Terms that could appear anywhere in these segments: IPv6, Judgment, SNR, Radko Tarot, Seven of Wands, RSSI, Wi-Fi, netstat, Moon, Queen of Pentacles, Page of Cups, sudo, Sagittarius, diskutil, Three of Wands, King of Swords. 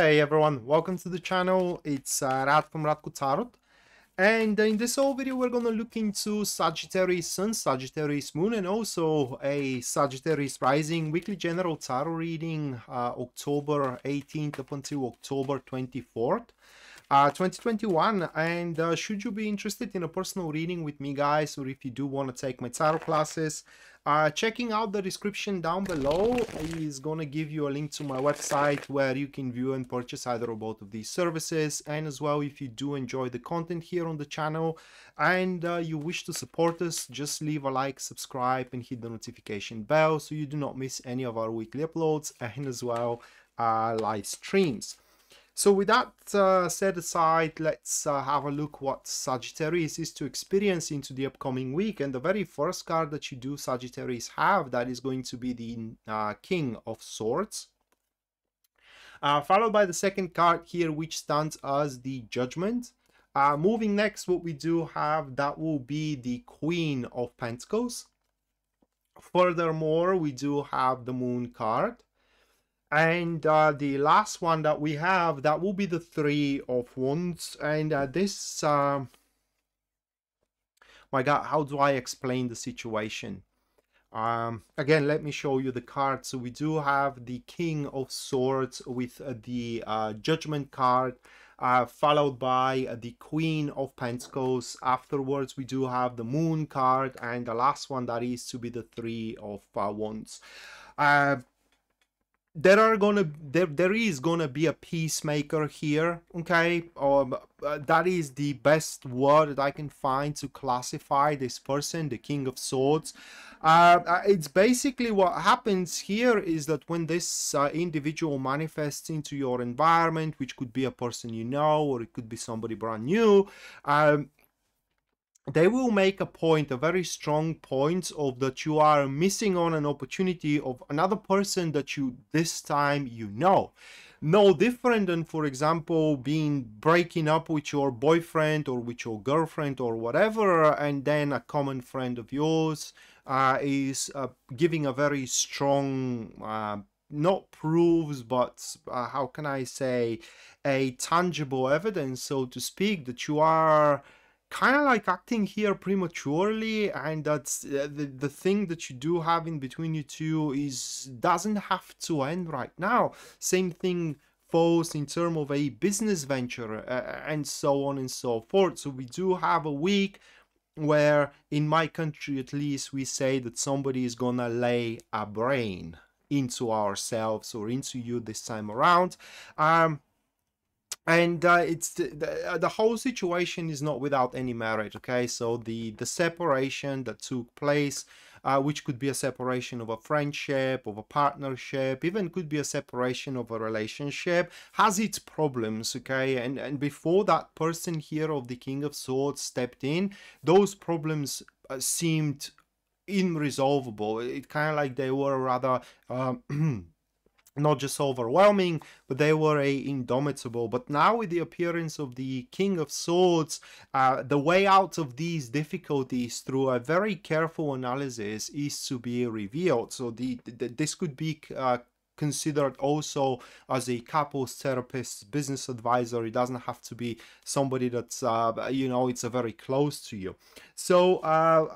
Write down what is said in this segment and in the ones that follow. Hey everyone, welcome to the channel. It's Rad from Radko Tarot, and in this whole video we're gonna look into Sagittarius Sun, Sagittarius Moon, and also a Sagittarius Rising weekly general tarot reading, October 18th up until October 24th, 2021. And should you be interested in a personal reading with me, guys, or if you do want to take my tarot classes, checking out the description down below is gonna give you a link to my website where you can view and purchase either or both of these services. And as well, if you do enjoy the content here on the channel and you wish to support us, just leave a like, subscribe, and hit the notification bell so you do not miss any of our weekly uploads and as well live streams. So with that set aside, let's have a look what Sagittarius is to experience into the upcoming week. And the very first card that you do Sagittarius have, that is going to be the King of Swords, followed by the second card here, which stands as the Judgment. Moving next, what we do have, that will be the Queen of Pentacles. Furthermore, we do have the Moon card. And the last one that we have, that will be the Three of Wands. And this, my God, how do I explain the situation? Again, let me show you the card. So we do have the King of Swords with the Judgment card, followed by the Queen of Pentacles. Afterwards, we do have the Moon card, and the last one that is to be the Three of Wands. There is gonna be a peacemaker here, okay? That is the best word that I can find to classify this person, the King of Swords. It's basically what happens here is that when this individual manifests into your environment, which could be a person you know, or it could be somebody brand new, they will make a point, a very strong point, of that you are missing on an opportunity of another person that you, this time, you know. No different than, for example, breaking up with your boyfriend or with your girlfriend or whatever, and then a common friend of yours is giving a very strong, not proofs, but how can I say, a tangible evidence, so to speak, that you are kind of like acting here prematurely, and that's the thing that you do have in between you two doesn't have to end right now. Same thing falls in terms of a business venture and so on and so forth. So we do have a week where, in my country at least, we say that somebody is gonna lay a brain into ourselves or into you this time around. And it's the whole situation is not without any merit, okay? So the separation that took place, which could be a separation of a friendship, of a partnership, even could be a separation of a relationship, has its problems, okay? And before that person here of the King of Swords stepped in, those problems seemed irresolvable. It kind of like they were rather not just overwhelming, but they were indomitable. But now with the appearance of the King of Swords, the way out of these difficulties through a very careful analysis is to be revealed. So this could be considered also as a couples therapist, business advisor. It doesn't have to be somebody that's, you know, it's very close to you. So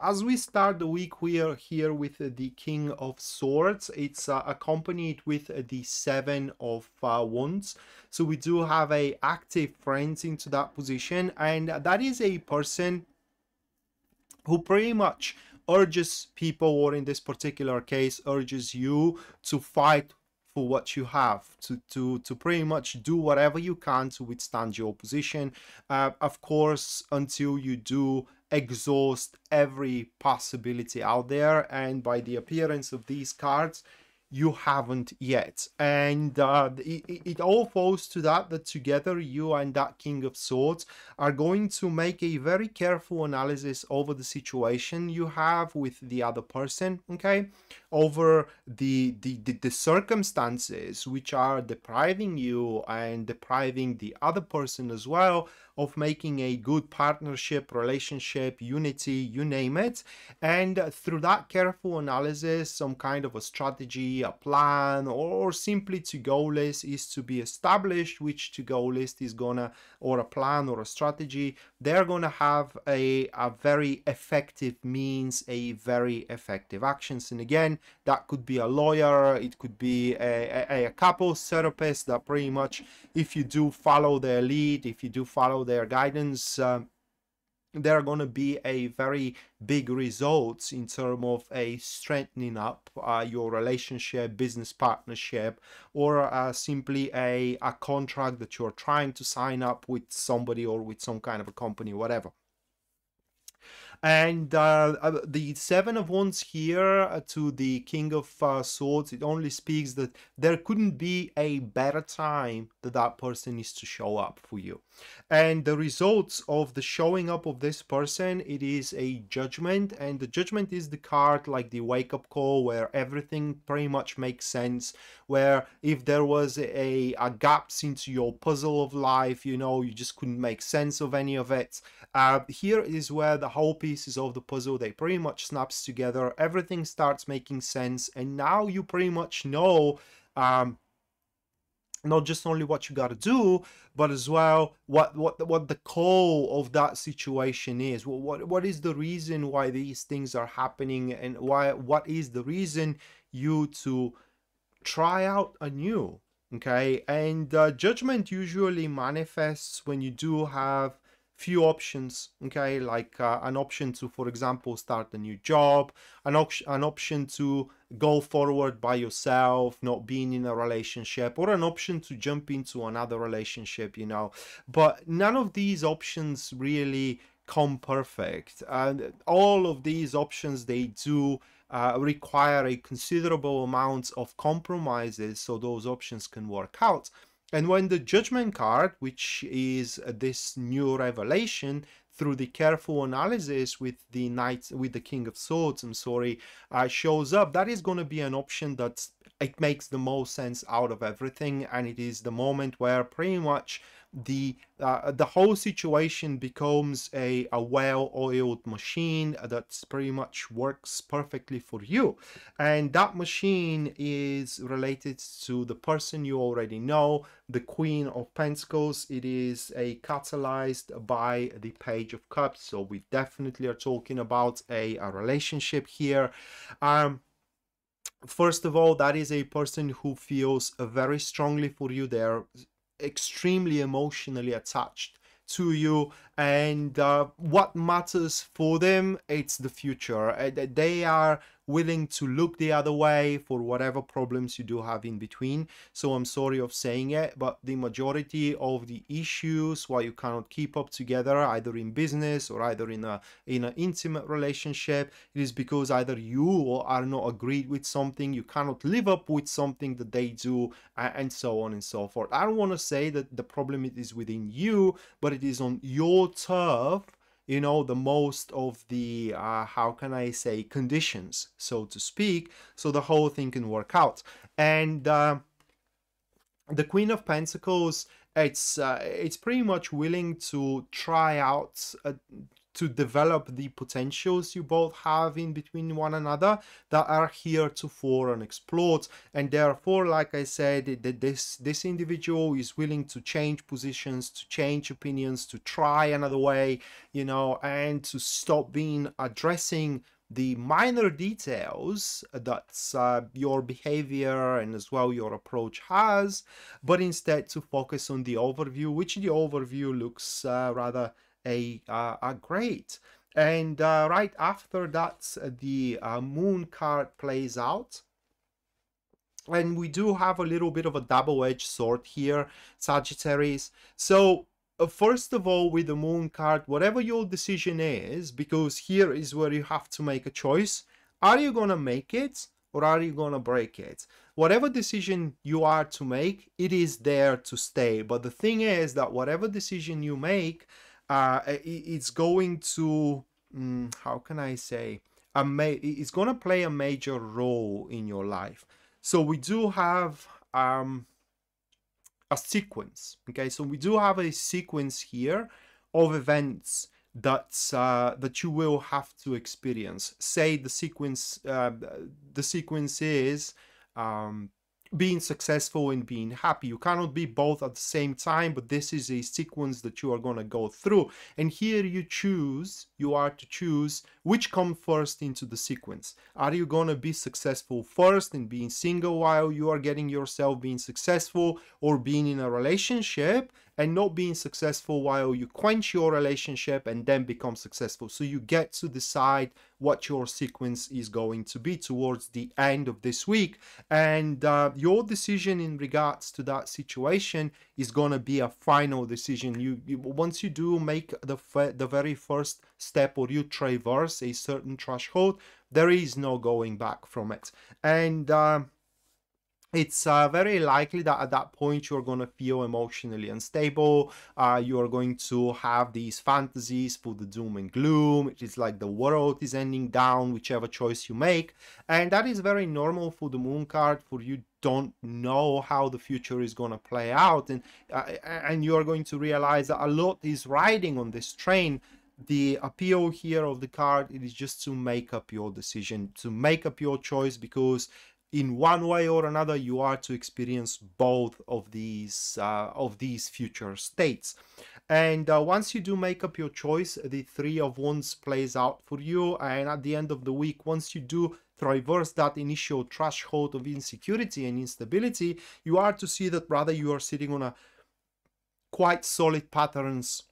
as we start the week, we are here with the King of Swords. It's accompanied with the Seven of Wands. So we do have a active friend into that position, and that is a person who pretty much urges people, or in this particular case, urges you to fight for what you have, to pretty much do whatever you can to withstand your opposition, of course, until you do exhaust every possibility out there. And by the appearance of these cards, you haven't yet. And it all falls to that together you and that King of Swords are going to make a very careful analysis over the situation you have with the other person, okay? Over the circumstances which are depriving you and depriving the other person as well of making a good partnership, relationship, unity, you name it. And through that careful analysis, some kind of a strategy, be a plan, or simply to-go list is to be established, which to-go list is gonna, or a plan or a strategy, they're gonna have a very effective means, a very effective actions. And again, that could be a lawyer, it could be a couple therapist that pretty much, if you do follow their lead, if you do follow their guidance, there are going to be a very big results in terms of a strengthening up your relationship, business partnership, or simply a contract that you're trying to sign up with somebody or with some kind of a company, whatever. And the Seven of Wands here to the King of Swords, it only speaks that there couldn't be a better time that that person needs to show up for you. And the results of the showing up of this person, it is a judgment, and the judgment is the card like the wake-up call where everything pretty much makes sense, where if there was a gap into your puzzle of life, you know, you just couldn't make sense of any of it. Here is where the whole pieces of the puzzle, they pretty much snaps together, everything starts making sense, and now you pretty much know not just only what you got to do, but as well what the call of that situation is, what is the reason why these things are happening, and why, what is the reason you to try out anew. Okay, and judgment usually manifests when you do have few options, okay, like an option to, for example, start a new job, an option to go forward by yourself, not being in a relationship, or an option to jump into another relationship, you know. But none of these options really come perfect, and all of these options, they do require a considerable amount of compromises so those options can work out. And when the Judgment card, which is this new revelation through the careful analysis with the Knight, with the King of Swords, I'm sorry, shows up, that is going to be an option that it makes the most sense out of everything, and it is the moment where pretty much the whole situation becomes a well-oiled machine that's pretty much works perfectly for you. And that machine is related to the person you already know, the Queen of Pentacles. It is a catalyzed by the Page of Cups, so we definitely are talking about a relationship here. First of all, that is a person who feels very strongly for you. They're extremely emotionally attached to you, and what matters for them, it's the future. They are willing to look the other way for whatever problems you do have in between. So I'm sorry of saying it, but the majority of the issues why you cannot keep up together, either in business or either in an intimate relationship, it is because either you are not agreed with something, you cannot live up with something that they do, and so on and so forth. I don't want to say that the problem is within you, but it is on your turf, you know, the most of the, how can I say, conditions, so to speak, so the whole thing can work out. And the Queen of Pentacles, it's pretty much willing to try out, to develop the potentials you both have in between one another that are heretofore unexplored, and therefore, like I said, that this individual is willing to change positions, to change opinions, to try another way, you know, and to stop being addressing the minor details that your behavior and as well your approach has, but instead to focus on the overview, which the overview looks rather are great. And right after that, the Moon card plays out, and we do have a little bit of a double-edged sword here, Sagittarius. So first of all, with the Moon card, whatever your decision is, because here is where you have to make a choice, are you gonna make it or are you gonna break it? Whatever decision you are to make, it is there to stay. But the thing is that whatever decision you make, it's going to, how can I say, it's going to play a major role in your life. So we do have a sequence, okay? So we do have a sequence here of events that you will have to experience. Say the sequence is being successful and being happy. You cannot be both at the same time, but this is a sequence that you are going to go through, and here you are to choose which come first into the sequence. Are you going to be successful first and being single while you are getting yourself being successful, or being in a relationship and not being successful while you quench your relationship and then become successful? So you get to decide what your sequence is going to be towards the end of this week, and your decision in regards to that situation is going to be a final decision. Once you do make the very first step, or you traverse a certain threshold, there is no going back from it, and it's very likely that at that point you're going to feel emotionally unstable. You're going to have these fantasies for the doom and gloom. It is like the world is ending down, whichever choice you make. And that is very normal for the Moon card, for you don't know how the future is going to play out. And you are going to realize that a lot is riding on this train. The appeal here of the card, it is just to make up your decision, to make up your choice, because in one way or another you are to experience both of these future states. And once you do make up your choice, the Three of Wands plays out for you, and at the end of the week, once you do traverse that initial threshold of insecurity and instability, you are to see that rather you are sitting on a quite solid patterns,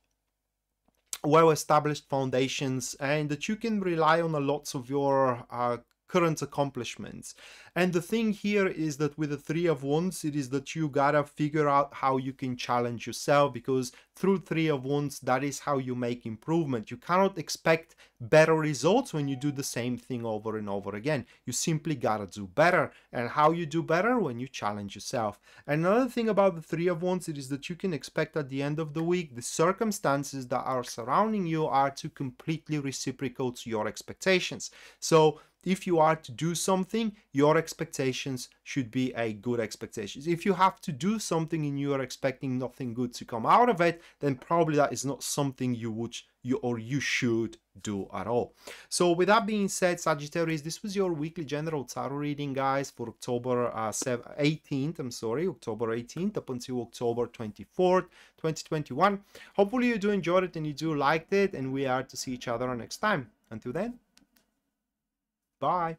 well-established foundations, and that you can rely on a lot of your current accomplishments. And the thing here is that with the Three of Wands, it is that you gotta figure out how you can challenge yourself, because through Three of Wands, that is how you make improvement. You cannot expect better results when you do the same thing over and over again. You simply gotta do better. And how you do better? When you challenge yourself. And another thing about the Three of Wands, it is that you can expect at the end of the week, the circumstances that are surrounding you are to completely reciprocal to your expectations. So if you are to do something, your expectations should be a good expectations. If you have to do something and you are expecting nothing good to come out of it, then probably that is not something you would you should do at all. So with that being said, Sagittarius, this was your weekly general tarot reading, guys, for October 18th. I'm sorry, October 18th up until October 24th, 2021. Hopefully you do enjoy it and you do liked it, and we are to see each other next time. Until then, bye.